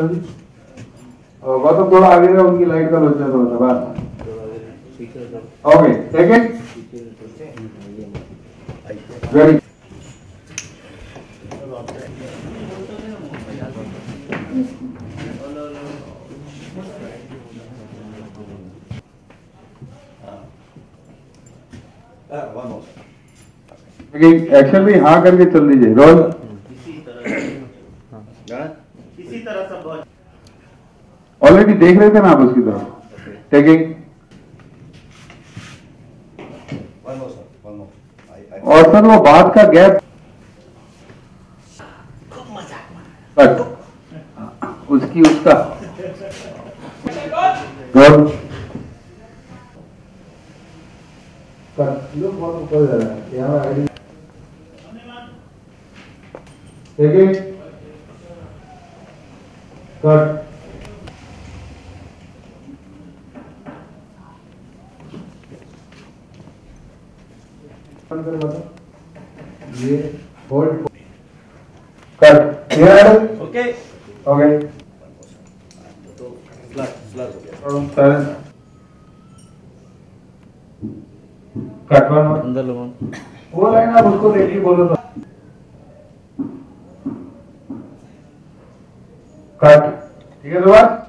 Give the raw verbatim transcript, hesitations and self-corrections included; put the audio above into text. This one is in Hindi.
वो तो थोड़ा आगे रहा, उनकी लाइट का बचना तो होता बात। ओके सेकंड वेरी एक्शन भी हाँ करके चल दीजिए रोल। इसी तरह सब ऑलरेडी देख रहे थे ना आप उसकी तरफ। टेकिंग और सर वो बात का गैप उसकी उसका रोल ये होल्ड कट ओके ओके तो स्लैश स्लैश हो गया अंदर वो लाइन आप उसको रेडी बोलो तो कट ठीक है दोबारा।